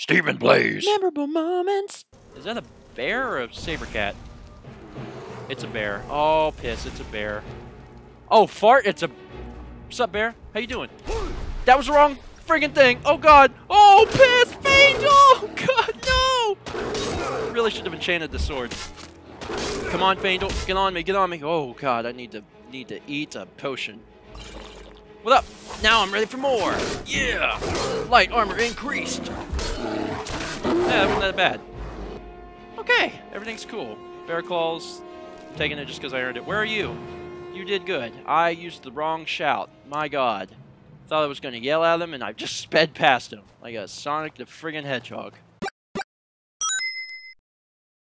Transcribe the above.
Stephen Blaze. Memorable moments. Is that a bear or a saber cat? It's a bear. Oh, piss. It's a bear. Oh, fart. It's a... What's up, bear? How you doing? That was the wrong friggin' thing. Oh, God. Oh, piss. Faendal. Oh, God, no. Really should have enchanted the sword. Come on, Faendal. Get on me. Get on me. Oh, God. I need to eat a potion. What up? Now I'm ready for more. Yeah. Light armor increased. Yeah, that wasn't that bad. Okay. Everything's cool. Bear claws. I'm taking it just because I earned it. Where are you? You did good. I used the wrong shout. My God. Thought I was going to yell at him, and I just sped past him. Like a Sonic the friggin' Hedgehog.